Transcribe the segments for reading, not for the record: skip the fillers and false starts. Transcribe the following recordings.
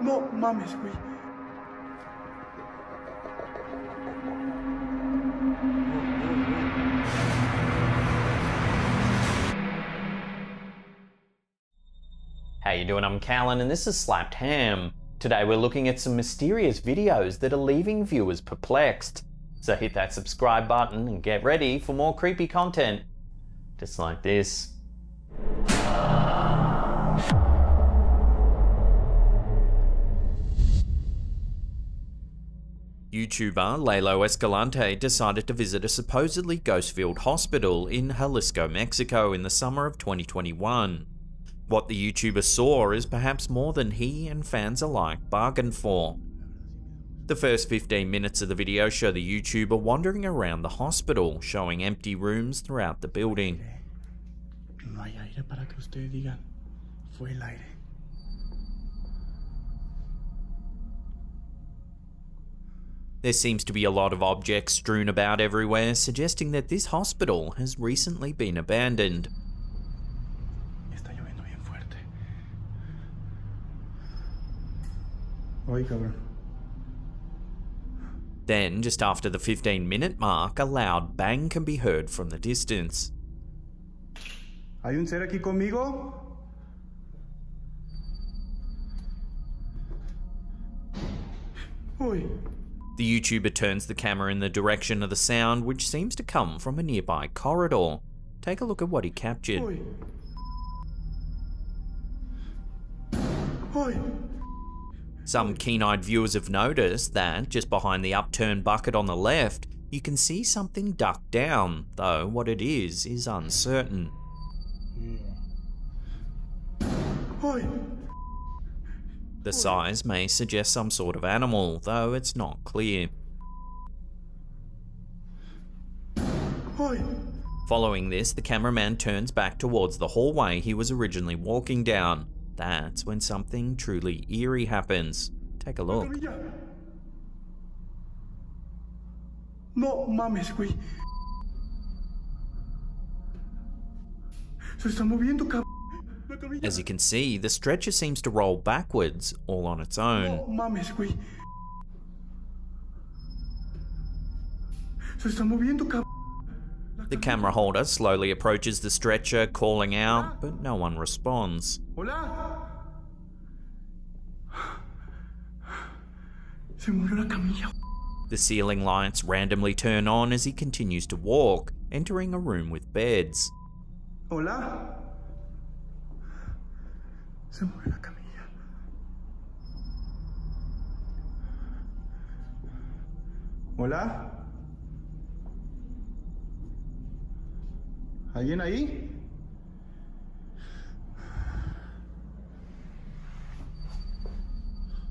No mames, güey. How you doing? I'm Callan and this is Slapped Ham. Today we're looking at some mysterious videos that are leaving viewers perplexed. So hit that subscribe button and get ready for more creepy content. Just like this. YouTuber Lalo Escalante decided to visit a supposedly ghost-filled hospital in Jalisco, Mexico in the summer of 2021. What the YouTuber saw is perhaps more than he and fans alike bargained for. The first 15 minutes of the video show the YouTuber wandering around the hospital, showing empty rooms throughout the building. No hay aire para que ustedes digan, fue el aire. There seems to be a lot of objects strewn about everywhere, suggesting that this hospital has recently been abandoned. Then, just after the 15-minute mark, a loud bang can be heard from the distance. Hay un ser aquí conmigo? Uy. The YouTuber turns the camera in the direction of the sound, which seems to come from a nearby corridor. Take a look at what he captured. Uy. Uy. Some keen-eyed viewers have noticed that, just behind the upturned bucket on the left, you can see something ducked down, though what it is uncertain. The size may suggest some sort of animal, though it's not clear. Following this, the cameraman turns back towards the hallway he was originally walking down. That's when something truly eerie happens. Take a look. No mames, güey. Se está moviendo, cabrón. As you can see, the stretcher seems to roll backwards all on its own. No mames, güey. Se está moviendo, cabrón. The camera holder slowly approaches the stretcher, calling out, but no one responds. The ceiling lights randomly turn on as he continues to walk, entering a room with beds. Hola? ¿Alguien ahí?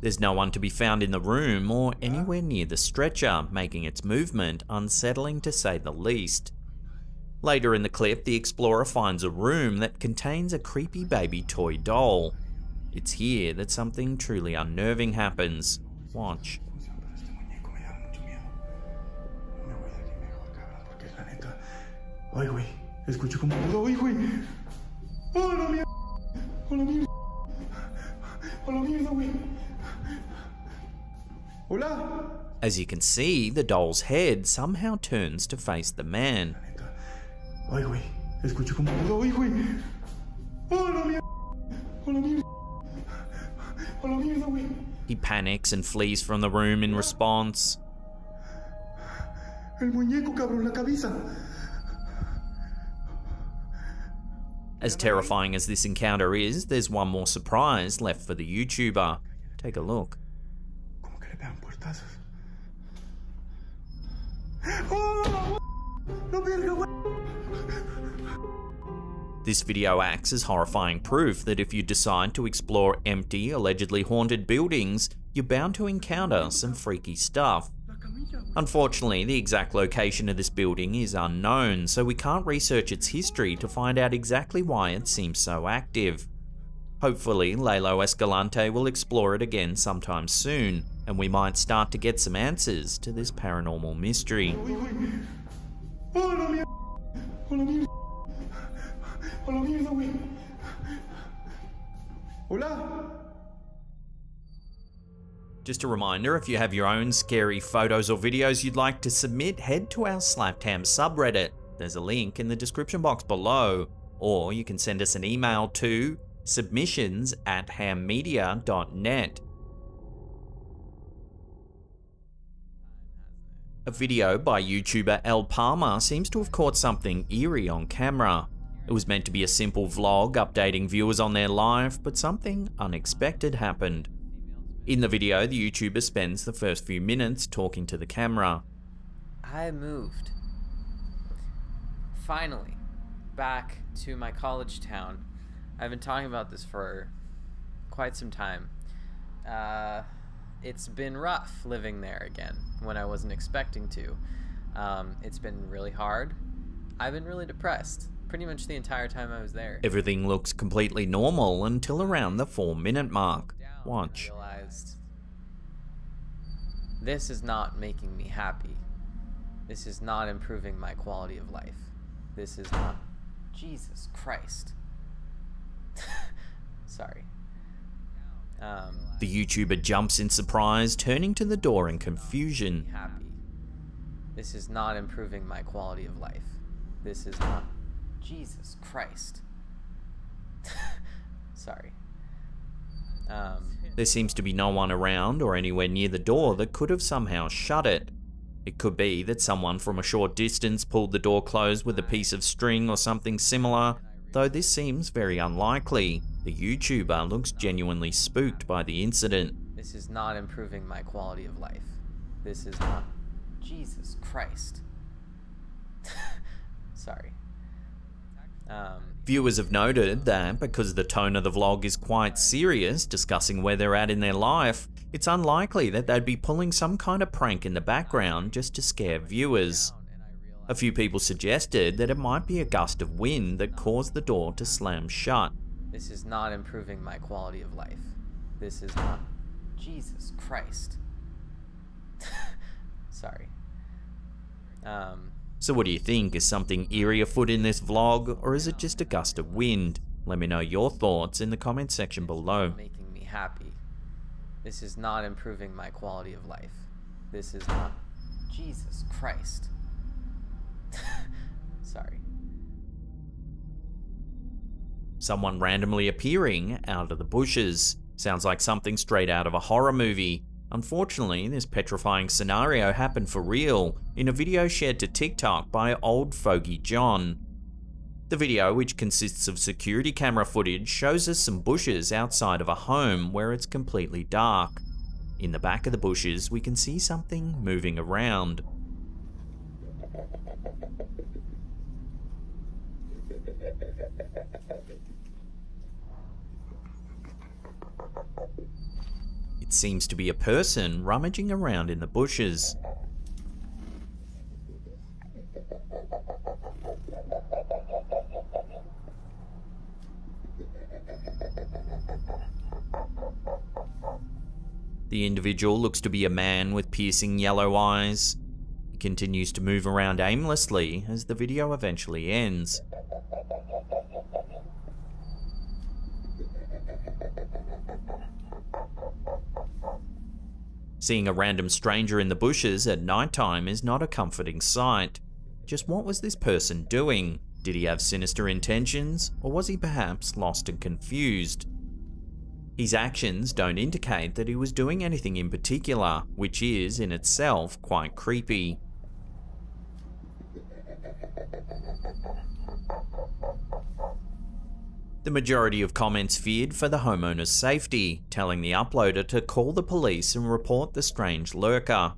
There's no one to be found in the room or anywhere near the stretcher, making its movement unsettling to say the least. Later in the clip, the explorer finds a room that contains a creepy baby toy doll. It's here that something truly unnerving happens. Watch. As you can see, the doll's head somehow turns to face the man. He panics and flees from the room in response. As terrifying as this encounter is, there's one more surprise left for the YouTuber. Take a look. This video acts as horrifying proof that if you decide to explore empty, allegedly haunted buildings, you're bound to encounter some freaky stuff. Unfortunately, the exact location of this building is unknown, so we can't research its history to find out exactly why it seems so active. Hopefully, Lalo Escalante will explore it again sometime soon, and we might start to get some answers to this paranormal mystery. Just a reminder, if you have your own scary photos or videos you'd like to submit, head to our Slapped Ham subreddit. There's a link in the description box below, or you can send us an email to submissions@hammedia.net. A video by YouTuber El Palmer seems to have caught something eerie on camera. It was meant to be a simple vlog updating viewers on their life, but something unexpected happened. In the video, the YouTuber spends the first few minutes talking to the camera. I moved, finally, back to my college town. I've been talking about this for quite some time. It's been rough living there again when I wasn't expecting to. It's been really hard. I've been really depressed pretty much the entire time I was there. Everything looks completely normal until around the 4-minute mark. Watch. I realized this is not making me happy. This is not improving my quality of life. This is not... Jesus Christ. Sorry. The YouTuber jumps in surprise, turning to the door in confusion. Happy. This is not improving my quality of life. This is not... Jesus Christ. Sorry. There seems to be no one around or anywhere near the door that could have somehow shut it. It could be that someone from a short distance pulled the door closed with a piece of string or something similar, though this seems very unlikely. The YouTuber looks genuinely spooked by the incident. This is not improving my quality of life. This is not... Jesus Christ. Sorry. Viewers have noted that because the tone of the vlog is quite serious, discussing where they're at in their life, it's unlikely that they'd be pulling some kind of prank in the background just to scare viewers. A few people suggested that it might be a gust of wind that caused the door to slam shut. This is not improving my quality of life. This is not... Jesus Christ. Sorry. So what do you think? Is something eerie afoot in this vlog, or is it just a gust of wind? Let me know your thoughts in the comment section below. This is not making me happy. This is not improving my quality of life. This is not... Jesus Christ. Sorry. Someone randomly appearing out of the bushes. Sounds like something straight out of a horror movie. Unfortunately, this petrifying scenario happened for real in a video shared to TikTok by oldfogeyjohn. The video, which consists of security camera footage, shows us some bushes outside of a home where it's completely dark. In the back of the bushes, we can see something moving around. Seems to be a person rummaging around in the bushes. The individual looks to be a man with piercing yellow eyes. He continues to move around aimlessly as the video eventually ends. Seeing a random stranger in the bushes at nighttime is not a comforting sight. Just what was this person doing? Did he have sinister intentions, or was he perhaps lost and confused? His actions don't indicate that he was doing anything in particular, which is in itself quite creepy. The majority of comments feared for the homeowner's safety, telling the uploader to call the police and report the strange lurker.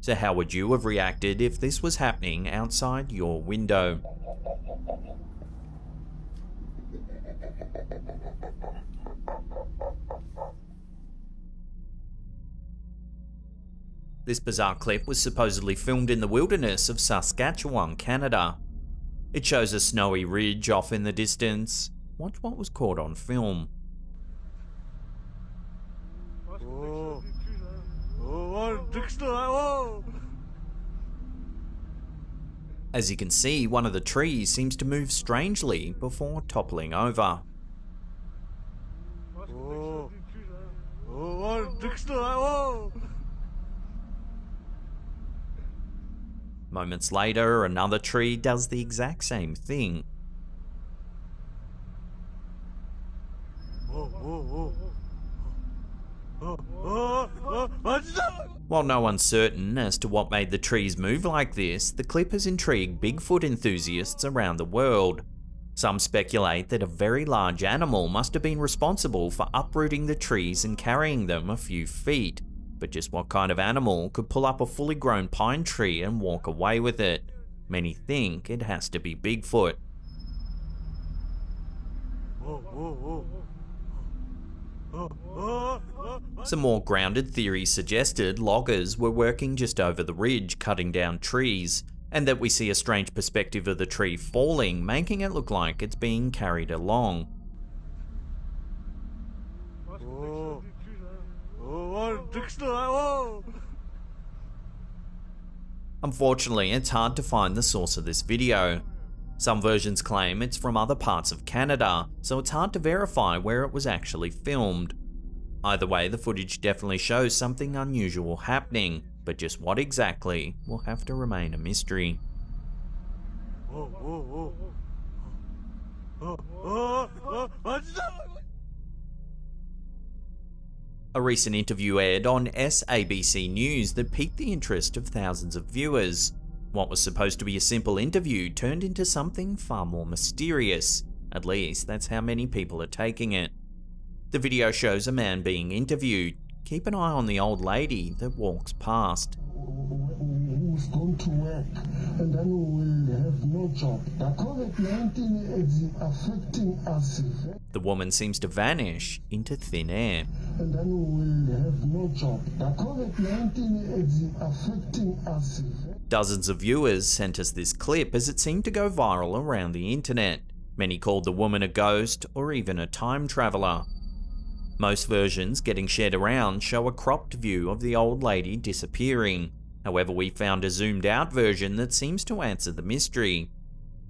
So how would you have reacted if this was happening outside your window? This bizarre clip was supposedly filmed in the wilderness of Saskatchewan, Canada. It shows a snowy ridge off in the distance. Watch what was caught on film. As you can see, one of the trees seems to move strangely before toppling over. Moments later, another tree does the exact same thing. While no one's certain as to what made the trees move like this, the clip has intrigued Bigfoot enthusiasts around the world. Some speculate that a very large animal must have been responsible for uprooting the trees and carrying them a few feet. But just what kind of animal could pull up a fully grown pine tree and walk away with it? Many think it has to be Bigfoot. Some more grounded theories suggested loggers were working just over the ridge cutting down trees, and that we see a strange perspective of the tree falling, making it look like it's being carried along. Unfortunately, it's hard to find the source of this video. Some versions claim it's from other parts of Canada, so it's hard to verify where it was actually filmed. Either way, the footage definitely shows something unusual happening, but just what exactly will have to remain a mystery. A recent interview aired on SABC News that piqued the interest of thousands of viewers. What was supposed to be a simple interview turned into something far more mysterious. At least that's how many people are taking it. The video shows a man being interviewed. Keep an eye on the old lady that walks past. Who's going to work, and then we will have no job. The COVID-19 is affecting us. The woman seems to vanish into thin air. And then we will have no job. The COVID-19 is affecting us. Dozens of viewers sent us this clip as it seemed to go viral around the internet. Many called the woman a ghost or even a time traveler. Most versions getting shared around show a cropped view of the old lady disappearing. However, we found a zoomed out version that seems to answer the mystery.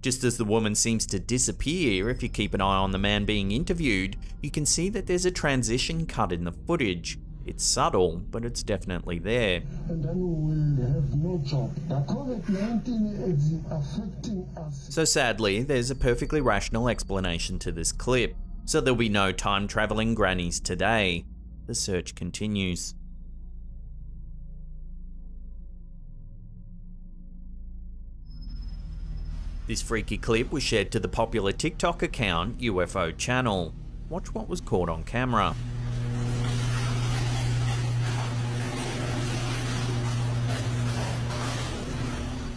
Just as the woman seems to disappear, if you keep an eye on the man being interviewed, you can see that there's a transition cut in the footage. It's subtle, but it's definitely there. And then we'll have no job. The COVID-19 is affecting us. So sadly, there's a perfectly rational explanation to this clip. So there'll be no time traveling grannies today. The search continues. This freaky clip was shared to the popular TikTok account UFO Channel. Watch what was caught on camera.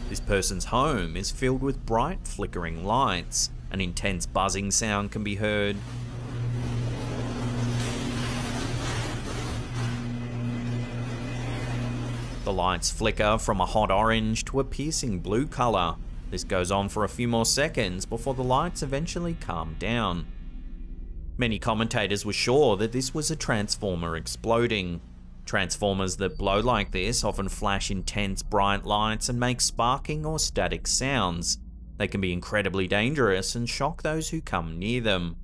This person's home is filled with bright, flickering lights. An intense buzzing sound can be heard. The lights flicker from a hot orange to a piercing blue color. This goes on for a few more seconds before the lights eventually calm down. Many commentators were sure that this was a transformer exploding. Transformers that blow like this often flash intense bright lights and make sparking or static sounds. They can be incredibly dangerous and shock those who come near them.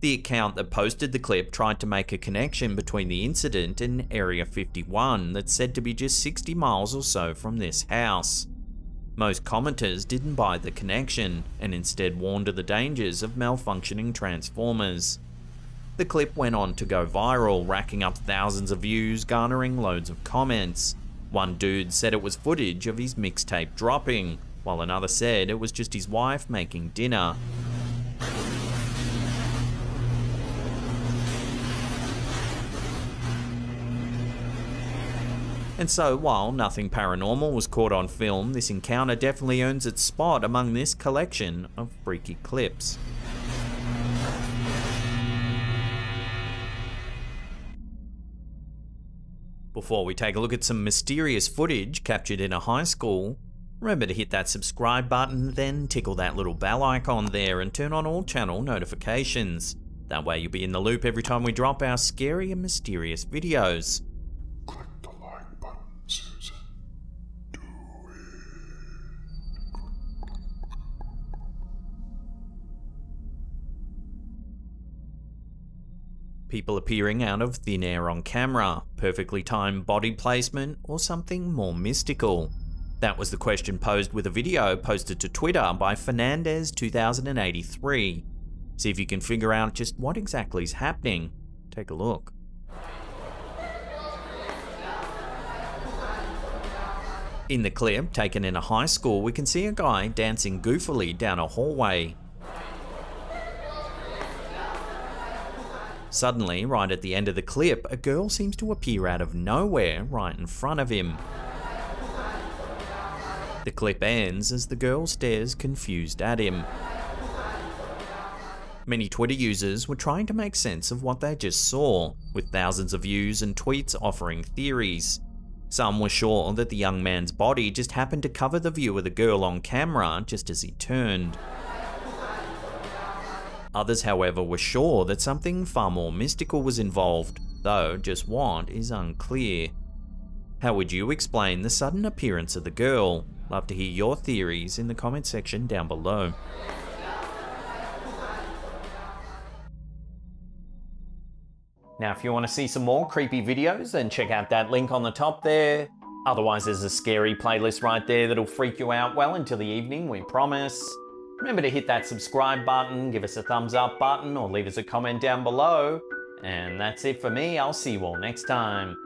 The account that posted the clip tried to make a connection between the incident and Area 51 that's said to be just 60 miles or so from this house. Most commenters didn't buy the connection, and instead warned of the dangers of malfunctioning transformers. The clip went on to go viral, racking up thousands of views, garnering loads of comments. One dude said it was footage of his mixtape dropping, while another said it was just his wife making dinner. And so, while nothing paranormal was caught on film, this encounter definitely earns its spot among this collection of freaky clips. Before we take a look at some mysterious footage captured in a high school, remember to hit that subscribe button, then tickle that little bell icon there and turn on all channel notifications. That way you'll be in the loop every time we drop our scary and mysterious videos. people appearing out of thin air on camera, perfectly timed body placement, or something more mystical? That was the question posed with a video posted to Twitter by Fernandez2083. See if you can figure out just what exactly is happening. Take a look. In the clip, taken in a high school, we can see a guy dancing goofily down a hallway. Suddenly, right at the end of the clip, a girl seems to appear out of nowhere right in front of him. The clip ends as the girl stares confused at him. Many Twitter users were trying to make sense of what they just saw, with thousands of views and tweets offering theories. Some were sure that the young man's body just happened to cover the view of the girl on camera just as he turned. Others, however, were sure that something far more mystical was involved, though just what is unclear. How would you explain the sudden appearance of the girl? Love to hear your theories in the comment section down below. Now, if you want to see some more creepy videos, then check out that link on the top there. Otherwise, there's a scary playlist right there that'll freak you out well into the evening, we promise. Remember to hit that subscribe button, give us a thumbs up button, or leave us a comment down below. And that's it for me. I'll see you all next time.